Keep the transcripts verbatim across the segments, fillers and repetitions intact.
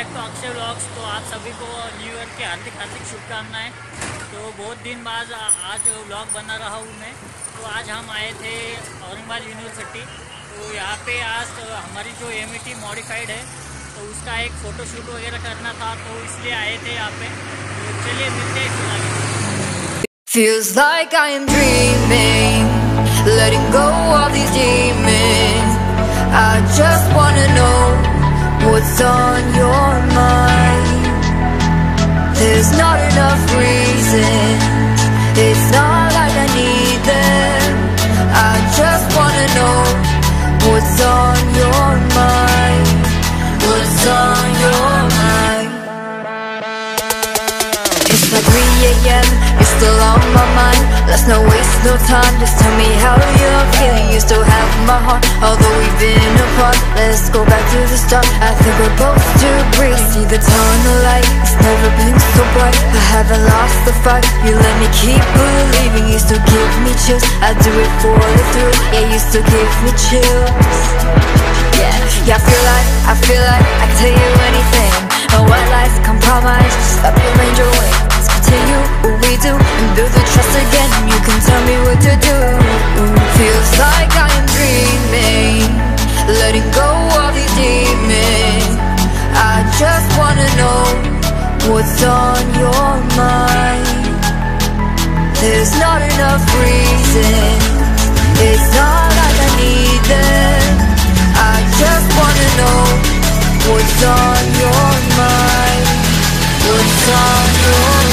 Back to Akshay vlogs. तो आप सभी को न्यू ईयर की हार्दिक हार्दिक शुभकामनाएं। तो बहुत दिन बाद आज व्लॉग बना रहा हूँ मैं। तो आज हम आए थे औरंगाबाद यूनिवर्सिटी। तो यहाँ पे आज हमारी जो एम एटी मॉडिफाइड है तो उसका एक फ़ोटोशूट वगैरह करना था, तो इसलिए आए थे यहाँ पे। तो चलिए मिलते हैं। Feels like I am dreaming, letting go all these demons. I just wanna know what's on your mind. There's not enough reasons, it's not like I need them. I just wanna know what's on your mind, what's on your mind. It's like three a m, it's still on my mind. Let's not waste no time, just tell me how you're feeling. You still have my heart, although we've been apart. Let's go back to the start, I think we're both too brief. See the tunnel light, it's never been so bright. I haven't lost the fight, you let me keep believing. You still give me chills, I do it for the thrill. Yeah, you still give me chills. Yeah, yeah, I feel like, I feel like I can tell you anything. No white lies, compromise, just up your range away. Let's continue what we do and build the trust again. You can tell me what to do. Feels like I am dreaming, letting go of these demons. I just wanna know what's on your mind. There's not enough reasons, it's not like I need them. I just wanna know what's on your mind, what's on your mind.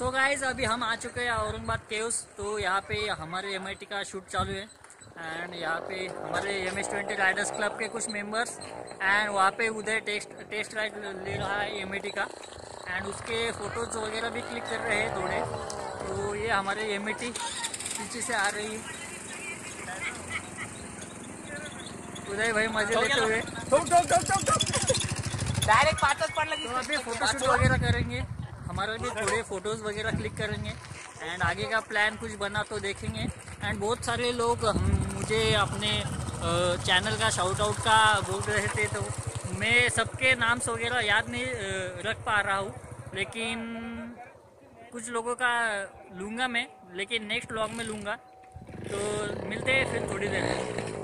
So guys, अभी हम आ चुके हैं Aurangabad caves. तो यहाँ पे हमारे M I T का shoot चालू है एंड यहाँ पे हमारे M H twenty riders club के कुछ मेंबर्स एंड वहाँ पे उधर टेस्ट टेस्ट राइड ले रहा है एम एटी का एंड उसके फोटोज वगैरह भी क्लिक कर रहे हैं थोड़े। तो ये हमारे एम एटी पीछे से आ रही है। उदय भाई मजे लेते हुए डायरेक्ट पार्टस पर लगी। तो अभी फोटोशूट वगैरह करेंगे, हमारे भी थोड़े फोटोज़ वगैरह क्लिक करेंगे एंड आगे का प्लान कुछ बना तो देखेंगे। एंड बहुत सारे लोग मुझे अपने चैनल का शाउट आउट का बोल रहे थे, तो मैं सबके नाम्स वगैरह याद नहीं रख पा रहा हूँ, लेकिन कुछ लोगों का लूँगा मैं, लेकिन नेक्स्ट व्लॉग में लूँगा। तो मिलते हैं फिर थोड़ी देर में।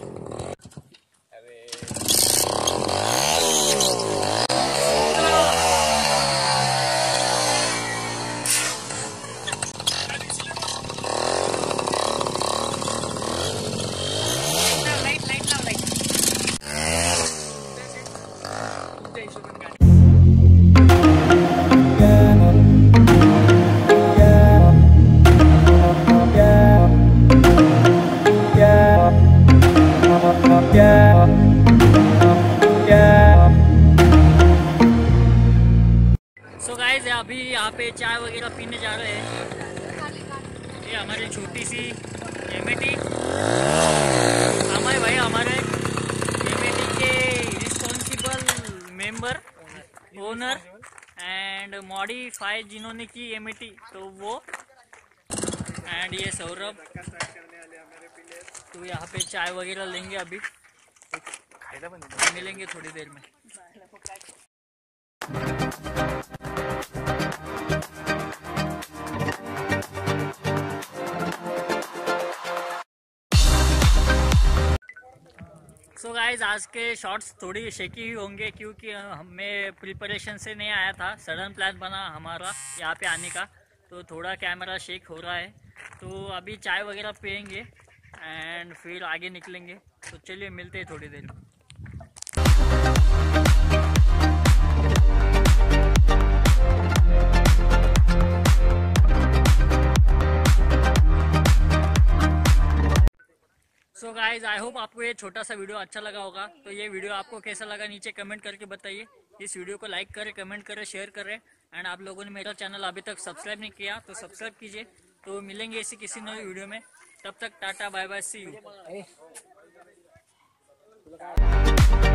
अभी यहाँ पे चाय वगैरह पीने जा रहे हैं। ये हमारी छोटी सी एम एटी। हमारे भाई हमारे एम एटी के responsible member, owner and modify जिन्होंने की एम एटी, तो वो एंड ये सौरभ। तो यहाँ पे चाय वगैरह लेंगे, अभी मिलेंगे थोड़ी देर में। सो गाइज, आज के शॉर्ट्स थोड़ी शेकी होंगे क्योंकि हमें प्रिपरेशन से नहीं आया था। सडन प्लान बना हमारा यहाँ पे आने का, तो थोड़ा कैमरा शेक हो रहा है। तो अभी चाय वगैरह पियेंगे एंड फिर आगे निकलेंगे। तो चलिए मिलते हैं थोड़ी देर में। सो गाइज, आई होप आपको ये छोटा सा वीडियो अच्छा लगा होगा। तो ये वीडियो आपको कैसा लगा नीचे कमेंट करके बताइए। इस वीडियो को लाइक करें, कमेंट करें, शेयर करें एंड आप लोगों ने मेरा चैनल अभी तक सब्सक्राइब नहीं किया तो सब्सक्राइब कीजिए। तो मिलेंगे इसी किसी नए वीडियो में। तब तक tata bye bye, see you.